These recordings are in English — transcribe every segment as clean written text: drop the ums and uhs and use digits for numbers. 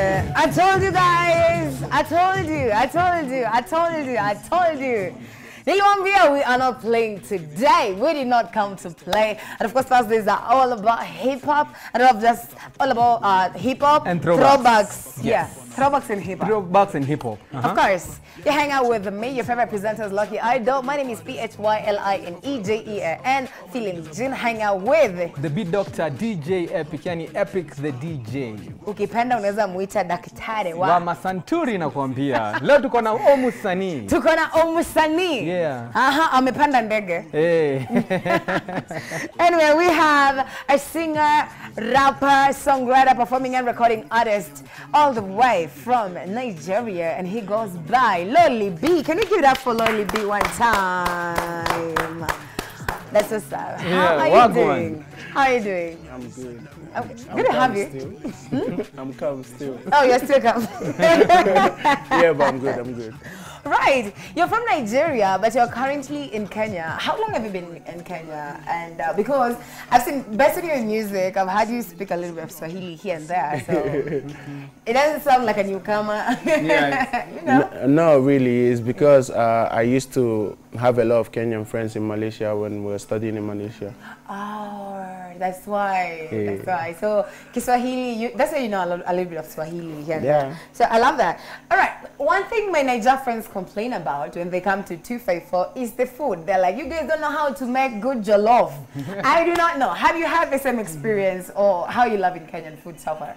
I told you guys, I told you. Niliwambia, we are not playing today. We did not come to play. And of course, Thursdays are all about hip-hop. And not just all about hip-hop. And throwbacks. Yes. Yeah. Throwbacks and hip-hop. Throwbacks and hip-hop. Of course. You hang out with me, your favorite presenter is Lucky Idol. My name is P-H-Y-L-I-N-E-J-E-N. Feeling Jin, hang out with the beat doctor, DJ Epic. Yani Epic the DJ. Ukipenda unaweza muita daktari wa masanturi na kuambia. Leo tuko na Omusani. Yeah. Amepanda ndege. Hey. Anyway, we have a singer, rapper, songwriter, performing and recording artist all the way from Nigeria, and he goes by Lolly B. Can you give it up for Lolly B one time? That's what's up. How are you doing? How are you doing? I'm good. Okay. Good to have you. I'm calm still. Oh, you're still calm. Yeah, but I'm good. Right. You're from Nigeria, but you're currently in Kenya. How long have you been in Kenya? And because I've seen best of your music, I've heard you speak a little bit of Swahili here and there, so it doesn't sound like a newcomer. Yeah. You know? No, really. It's because I used to have a lot of Kenyan friends in Malaysia when we were studying in Malaysia. Oh, that's why. Yeah. That's why. So Kiswahili, that's why you know a little bit of Swahili here and there. So I love that. All right. One thing my Niger friends complain about when they come to 254 is the food. They're like, you guys don't know how to make good jollof. I do not know. Have you had the same experience or how you love in Kenyan food so far?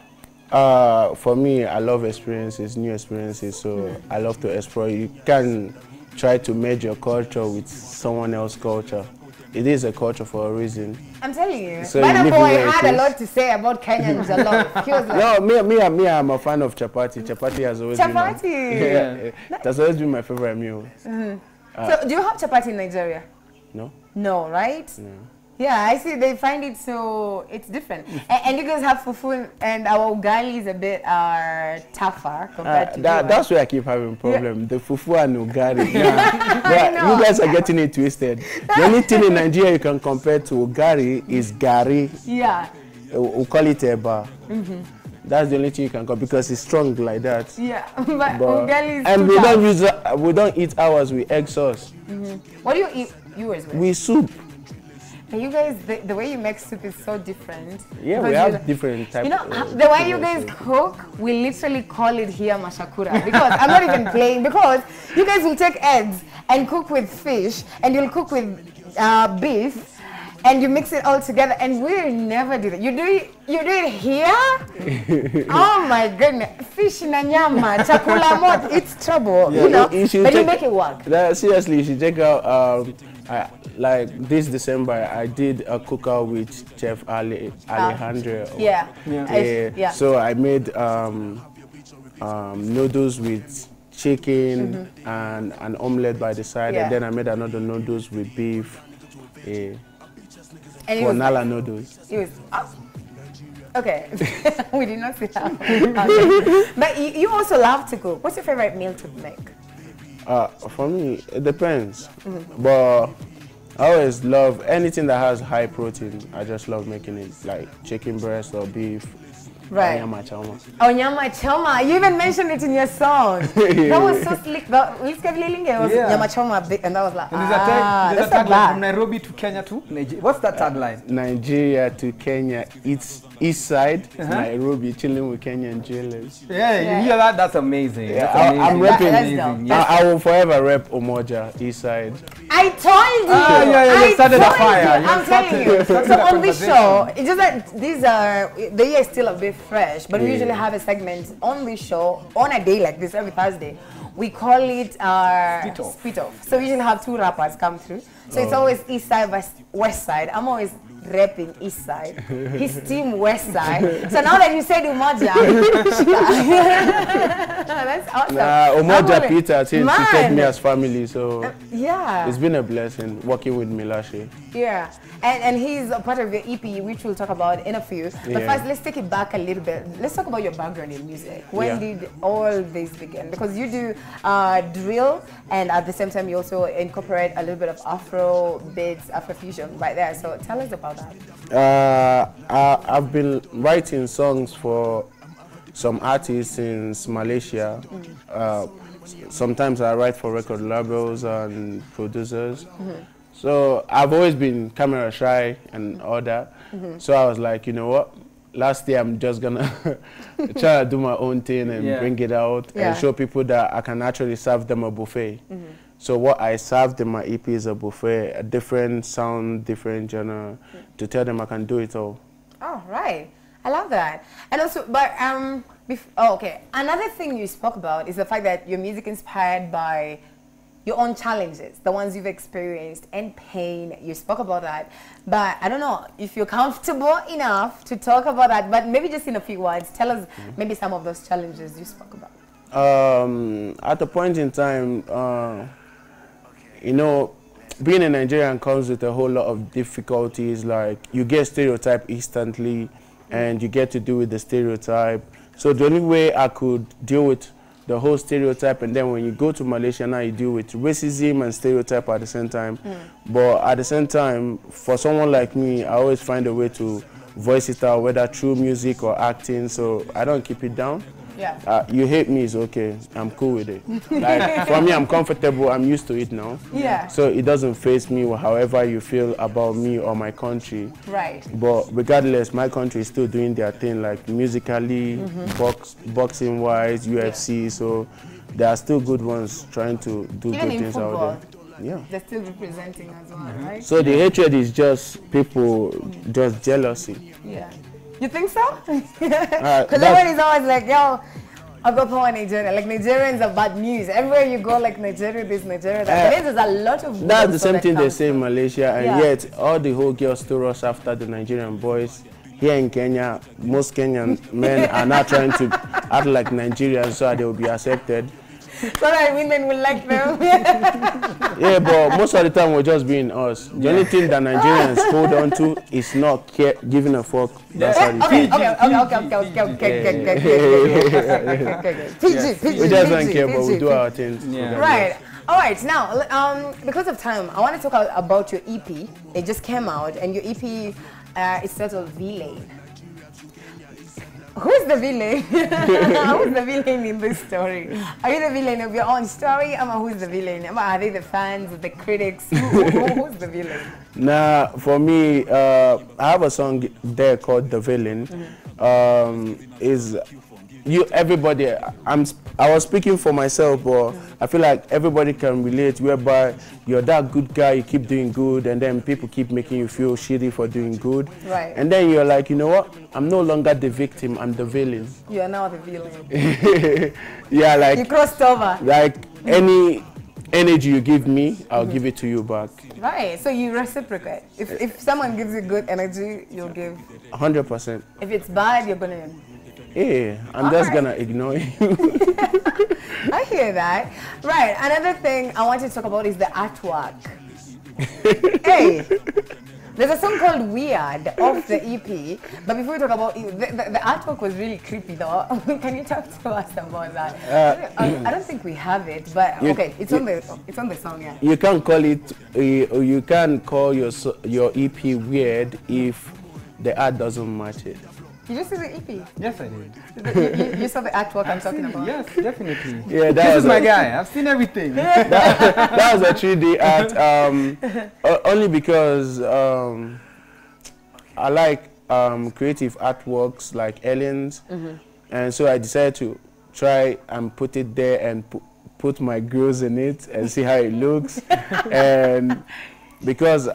For me, I love experiences, new experiences, so I love to explore. You can try to merge your culture with someone else's culture. It is a culture for a reason. I'm telling you. So By the way, I had a lot to say about Kenyan jollof. He was like, no, me, I'm a fan of chapati. Chapati has always been that's always been my favorite meal. So do you have chapati in Nigeria? No. No, right? No. Yeah, I see. They find it so it's different. And you guys have fufu, and our ugali is a bit tougher compared to that. That's where I keep having problem. The fufu and ugali. You guys are getting it twisted. The only thing in Nigeria you can compare to ugali is gari. Yeah. We call it eba. That's the only thing you can call because it's strong like that. Yeah, but ugali is we don't eat ours. We egg sauce. What do you eat yours with? We soup. And you guys, the way you make soup is so different. Yeah, we have different types. You know, the way you guys cook, we literally call it here mashakura. Because I'm not even playing. Because you guys will take eggs and cook with fish, and you'll cook with beef. And you mix it all together, and we never do that. You do it here. Oh my goodness, fish na nyama, chakula moto, it's trouble, you know. But you make it work. Seriously, you should check out. Like this December, I did a cookout with Chef Alejandro. So I made noodles with chicken and an omelette by the side, and then I made another noodles with beef. And for Nala noodles. It was okay. We did not see that. But you also love to cook. What's your favorite meal to make? For me, it depends. But I always love anything that has high protein. I just love making it, like chicken breast or beef. Right. Onyama choma. Onyama choma. You even mentioned it in your song. That was so slick. But we kept leaning. It was onyama choma, and I was like, ah, that's a tagline from Nairobi to Kenya to Nigeria. What's that tagline? Nigeria to Kenya. It's East Side, Nairobi, chilling with Kenyan jailers. Yeah, you hear that? That's amazing. Yeah, I'm repping. I will forever rep Umudia East Side. I told you. You started a fire. I'm telling you. So on this show, it's just that these are they are still a bit fresh, but we usually have a segment on this show on a day like this every Thursday. We call it spit off. So we usually have two rappers come through. So it's always East Side versus West Side. I'm always repping East Side, his team West Side. So now that you said Umudia, that's awesome. Umudia Peter, she took me as family, so it's been a blessing working with Milashi. Yeah, and he's a part of your EP, which we'll talk about in a few. But first, let's take it back a little bit. Let's talk about your background in music. When did all this begin? Because you do drill, and at the same time, you also incorporate a little bit of Afro beats, Afro fusion right there. So tell us about that. I've been writing songs for some artists in Malaysia. Sometimes I write for record labels and producers. So I've always been camera shy and all that. So I was like, you know what? Last year I'm just gonna try to do my own thing and bring it out and show people that I can actually serve them a buffet. So what I served in my EP is a buffet, a different sound, different genre, to tell them I can do it all. Oh, right. I love that. And also, but, another thing you spoke about is the fact that your music inspired by your own challenges, the ones you've experienced, and pain. You spoke about that. But I don't know if you're comfortable enough to talk about that, but maybe just in a few words, tell us maybe some of those challenges you spoke about. At a point in time, you know, being a Nigerian comes with a whole lot of difficulties. Like, you get stereotyped instantly, and you get to deal with the stereotype. So the only way I could deal with the whole stereotype, and then when you go to Malaysia now, you deal with racism and stereotype at the same time. But at the same time, for someone like me, I always find a way to voice it out, whether through music or acting, so I don't keep it down. You hate me, it's okay. I'm cool with it. Like, for me, I'm comfortable. I'm used to it now. So it doesn't faze me, however you feel about me or my country. But regardless, my country is still doing their thing, like musically, boxing-wise, UFC. So there are still good ones trying to do good things out there. They're still representing as well, right? So the hatred is just people, just jealousy. You think so? Because everyone is always like, yo, I go for Nigeria. Like, Nigerians are bad news. Everywhere you go, like, Nigeria this, Nigeria that. There's a lot of... That's the same thing they say in Malaysia. And yet, all the whole girls throw us after the Nigerian boys. Here in Kenya, most Kenyan men are not trying to act like Nigerians so that they will be accepted. So that women will like them. But most of the time we're just being us. The only thing that Nigerians hold on to is not giving a fuck. That's how it is. Okay. We just don't care, but we do our things. Right. All right. Now, because of time, I want to talk about your EP. It just came out, and your EP is sort of V-Lane. Who's the villain? Who's the villain in this story? Are you the villain of your own story? Who's the villain? Are they the fans, the critics? Who's the villain? Nah, for me, I have a song there called "The Villain." Everybody? I was speaking for myself, but I feel like everybody can relate. Whereby you're that good guy, you keep doing good, and then people keep making you feel shitty for doing good. Right. And then you're like, you know what? I'm no longer the victim. I'm the villain. You are now the villain. Like you crossed over. Like any energy you give me, I'll give it to you back. Right, so you reciprocate. If someone gives you good energy, you'll give 100%. If it's bad, you're gonna... I'm just gonna ignore you. I hear that. Right, another thing I want to talk about is the artwork. There's a song called "Weird" off the EP, but before we talk about it, the artwork was really creepy though. Can you talk to us about that? I don't think we have it, but okay, it's on the song. You can't call it, you can't call your EP weird if the art doesn't match it. You just saw the EP. Yes, I did. You saw the artwork I'm talking about. Yes, definitely. This is my guy. I've seen everything. That was a 3D art. Only because I like creative artworks like aliens, and so I decided to try and put it there and put my girls in it and see how it looks. And because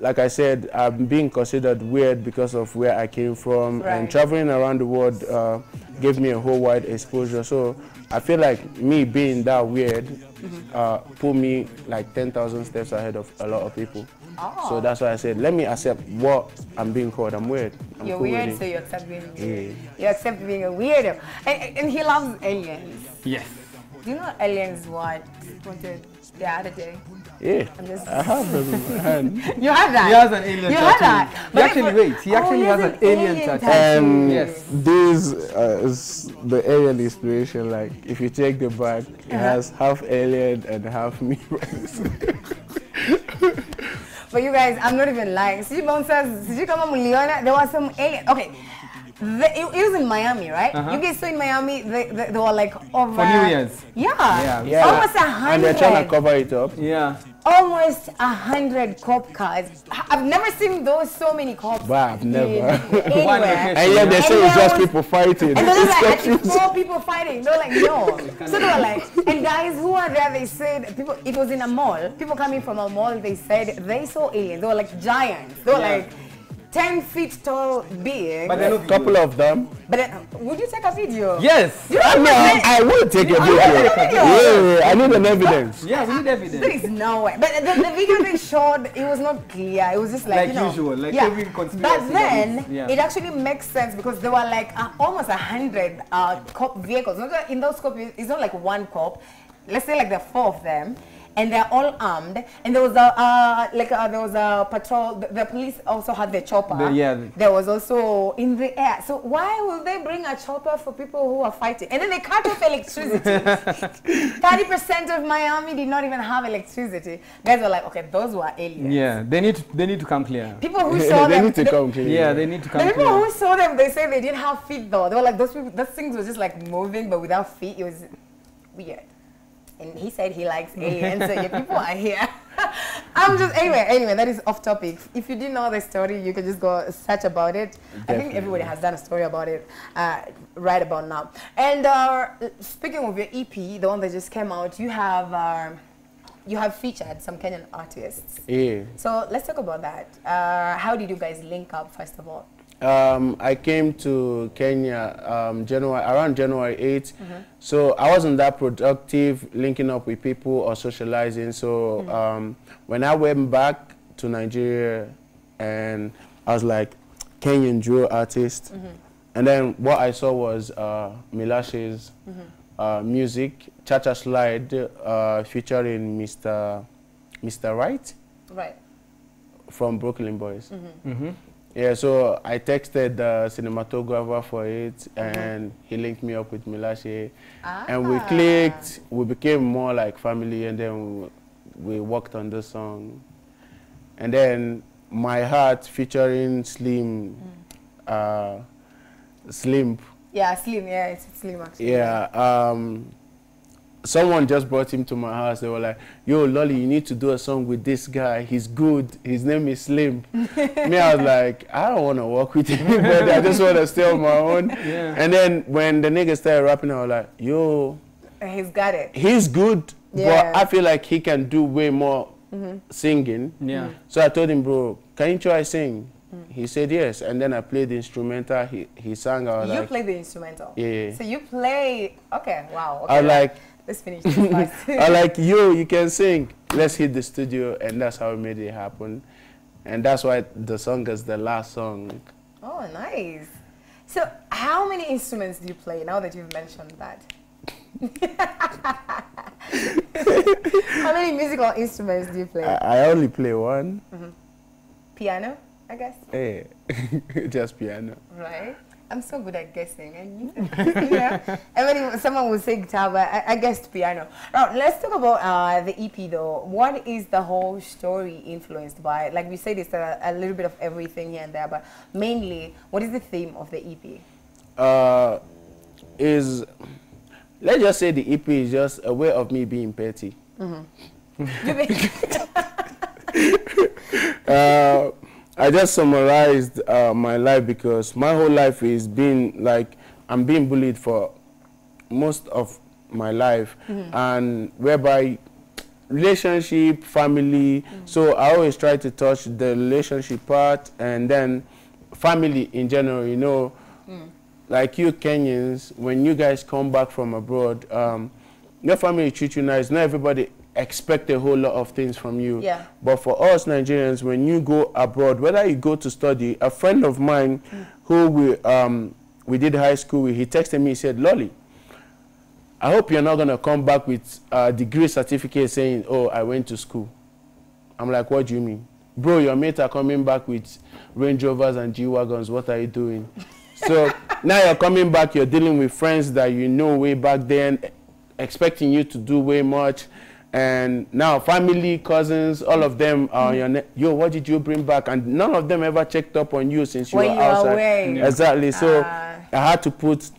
like I said, I'm being considered weird because of where I came from, and traveling around the world gave me a whole wide exposure. So I feel like me being that weird put me like 10,000 steps ahead of a lot of people. So that's why I said, let me accept what I'm being called. I'm weird. You're cool weird, so you accept being weird. You accept being a weirdo. And he loves aliens. Yes. Do you know aliens the other day? I have them. You have that? He has an alien tattoo. He actually has an alien tattoo. This is the alien inspiration. Like, if you check the back, it has half alien and half me. But you guys, I'm not even lying. There was some alien. Okay. It was in Miami, right? You guys saw in Miami, they were like over... For New Year's. Yeah. Almost 100. And they're trying to cover it up. Yeah. Almost 100 cop cars. I've never seen those so many cops. But I've never. And yet they say it's just people fighting. And they're like, it's four people fighting. They're like, no. So they were like, and guys who are there, they said, people. It was in a mall. People coming from a mall, they said they saw aliens. They were like giants. They were like 10 feet tall being. But a couple of them. But would you take a video? Yes. I will take a video. Yeah, I need an evidence. Yeah, we need evidence. There is no way. But the video they showed, it was not clear. It was just like you know, usual, like every conspiracy. But then it actually makes sense because there were like almost 100 cop vehicles. In those cop, it's not like one cop. Let's say like there are 4 of them. And they're all armed. And there was a there was a patrol. The police also had the chopper. There was also in the air. So why will they bring a chopper for people who are fighting? And then they cut off electricity. 30% of Miami did not even have electricity. Guys were like, okay, those were aliens. Yeah, they need to come clear. People who saw them need to come clear. Yeah, they need to come clear. The people who saw them, they say they didn't have feet though. They were like, those people, those things were just like moving but without feet. It was weird. And he said he likes aliens, so yeah, people are here. Anyway, that is off topic. If you didn't know the story, you can just go search about it. Definitely. I think everybody has done a story about it right about now. And speaking of your EP, the one that just came out, you have featured some Kenyan artists. Yeah. So let's talk about that. How did you guys link up, first of all? I came to Kenya around January 8th. So I wasn't that productive linking up with people or socializing. So when I went back to Nigeria, and I was like, Kenyan drill artist. And then what I saw was Milashi's music, Cha-Cha Slide, featuring Mr. Wright? Right. From Brooklyn Boys. Yeah, so I texted the cinematographer for it, and he linked me up with Milashi, and we clicked. We became more like family, and then we worked on this song. And then My Heart featuring Slim, Slim. Yeah, Slim. Yeah, it's Slim actually. Yeah. Someone just brought him to my house. They were like, yo, Lolly, you need to do a song with this guy. He's good. His name is Slim. Me, I was like, I don't want to work with him. I just want to stay on my own. Yeah. And then when the nigga started rapping, I was like, yo. He's got it. He's good, but I feel like he can do way more singing. Yeah. So I told him, bro, can you try sing? He said yes, and then I played the instrumental. He sang. I was like, you played the instrumental? Yeah. So you play, okay, wow. Okay. I was like, let's finish this first. I like, yo, you can sing. Let's hit the studio, and that's how we made it happen. And that's why the song is the last song. Oh, nice. So how many instruments do you play now that you've mentioned that? How many musical instruments do you play? I only play one. Piano, I guess? Hey, just piano. Right. I'm so good at guessing, and when someone will say guitar, but I guessed piano. Now, let's talk about the EP, though. What is the whole story influenced by? Like we said, it's a little bit of everything here and there, but mainly, what is the theme of the EP? Let's just say the EP is just a way of me being petty. I just summarized my life, because my whole life is being like, I'm being bullied for most of my life, and whereby relationship, family, so I always try to touch the relationship part, and then family in general, you know, like you Kenyans, when you guys come back from abroad, your family treats you nice, not everybody expect a whole lot of things from you. Yeah. But for us Nigerians, when you go abroad, whether you go to study, a friend of mine who we did high school with, he texted me, he said, Lolly, I hope you're not going to come back with a degree certificate saying, oh, I went to school. I'm like, what do you mean? Bro, your mates are coming back with Range Rovers and G-Wagons. What are you doing? So now you're coming back, you're dealing with friends that you know way back then, expecting you to do way much. And now family, cousins, all of them are on your neck. Yo, what did you bring back? And none of them ever checked up on you since you were outside. Away. Yeah. Exactly. So I had to put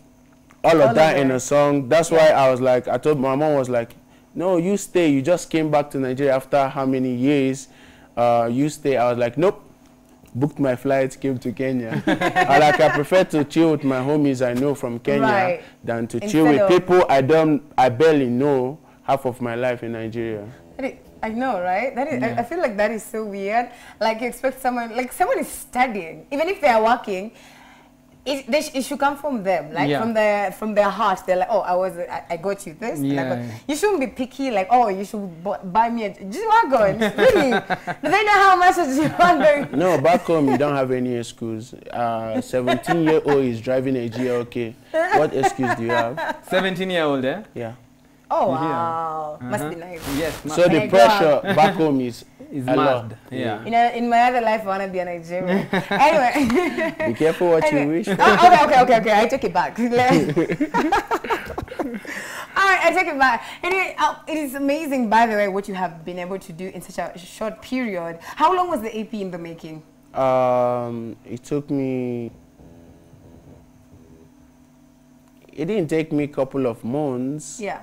all of that in a song. That's why I was like, I told my mom, was like, no, you stay. You just came back to Nigeria after how many years? You stay. I was like, nope. Booked my flights, came to Kenya. I prefer to chill with my homies I know from Kenya than to chill with people I barely know half of my life in Nigeria. I know, right? That is, I feel like that is so weird. Like you expect someone, like someone is studying, even if they are working, it should come from them, like from their hearts. They're like, oh, I got you this. Yeah. And I got, you shouldn't be picky, like, oh, you should buy me a wagon. Really? Do they know how much is wagon? No, back home you don't have any excuse. 17-year-old is driving a GLK. What excuse do you have? 17-year-old, eh? Yeah. Oh wow! Must be nice. Yes. So the pressure back home is mad. Yeah. You know, in my other life, I wanna be a Nigerian. Anyway. Be careful what you wish. Oh, okay. I take it back. All right, I take it back. Anyway, it is amazing, by the way, what you have been able to do in such a short period. How long was the EP in the making? It took me. It didn't take me a couple of months. Yeah.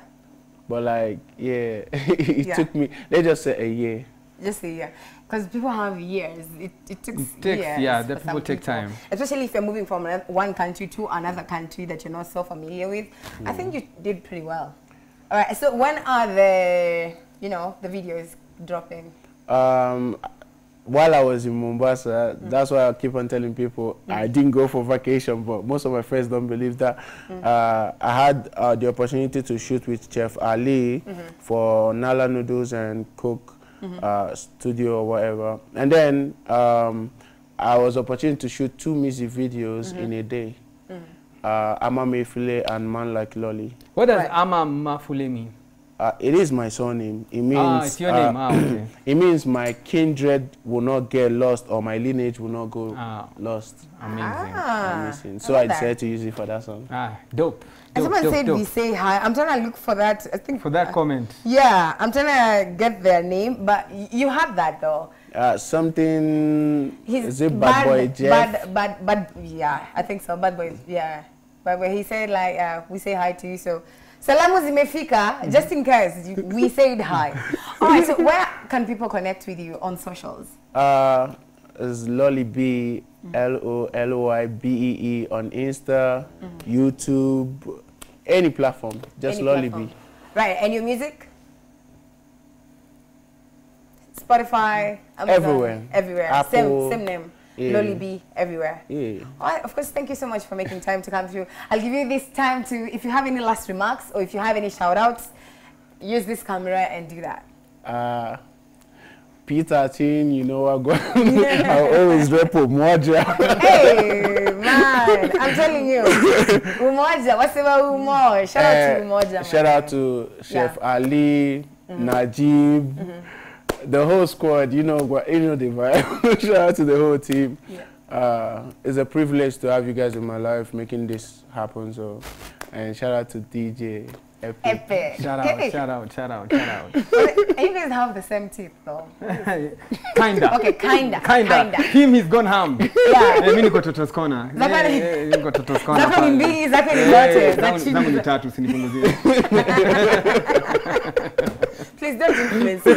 But like, yeah, it took me, let's just say a year. Just a year. Because people have years. It takes years. Yeah, that people take time. Especially if you're moving from one country to another country that you're not so familiar with. Mm. I think you did pretty well. All right, so when are the, you know, the videos dropping? While I was in Mombasa, that's why I keep on telling people I didn't go for vacation, but most of my friends don't believe that. I had the opportunity to shoot with Chef Ali for Nala Noodles and Cook Studio or whatever. And then I was opportunity to shoot 2 music videos in a day, Amamafule and Man Like Lolly. What does Amamafule mean? It is my surname. It means it's your name. Okay. It means my kindred will not get lost, or my lineage will not go lost. Amazing. Amazing. So I decided to use it for that song. Dope. And someone said we say hi. I'm trying to look for that. I think for that comment. Yeah, I'm trying to get their name, but you have that though. Something. Is it Bad Boy Jeff? Bad. Yeah, I think so. Bad Boy. Yeah. But when he said like we say hi to you, so. Salamu zimefika, just in case, we said hi. All right, so where can people connect with you on socials? It's Lolly B, L-O-L-Y-B-E-E on Insta, YouTube, any platform, just Lolly B. Right, and your music? Spotify, Amazon, everywhere. Apple. Same name. Yeah. Lolly B everywhere. Yeah. All right, of course, thank you so much for making time to come through. I'll give you this time to, if you have any last remarks or if you have any shout outs, use this camera and do that. Peter team, you know, I always rep Umoja. Hey, man, I'm telling you. Umoja, what's about Umoja? Shout out to Umoja. Shout out to Chef Ali, Najib. The whole squad, you know the vibe. Shout out to the whole team. Yeah. It's a privilege to have you guys in my life, making this happen. So, and shout out to DJ Epic. Shout out. You guys have the same teeth, though. Kinda. Okay, kinda. Him is gone ham. Yeah. Mimi niko Toto's corner. Please don't influence me.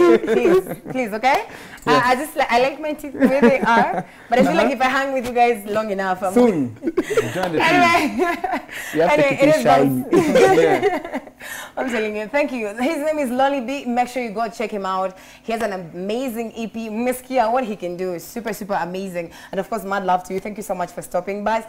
Please, okay? Yes. I like my teeth the way they are, but I feel like if I hang with you guys long enough, I'm soon. I'm telling you, thank you. His name is Lolly B. Make sure you go check him out. He has an amazing EP. Miskia, what he can do is super, super amazing. And of course, mad love to you. Thank you so much for stopping by.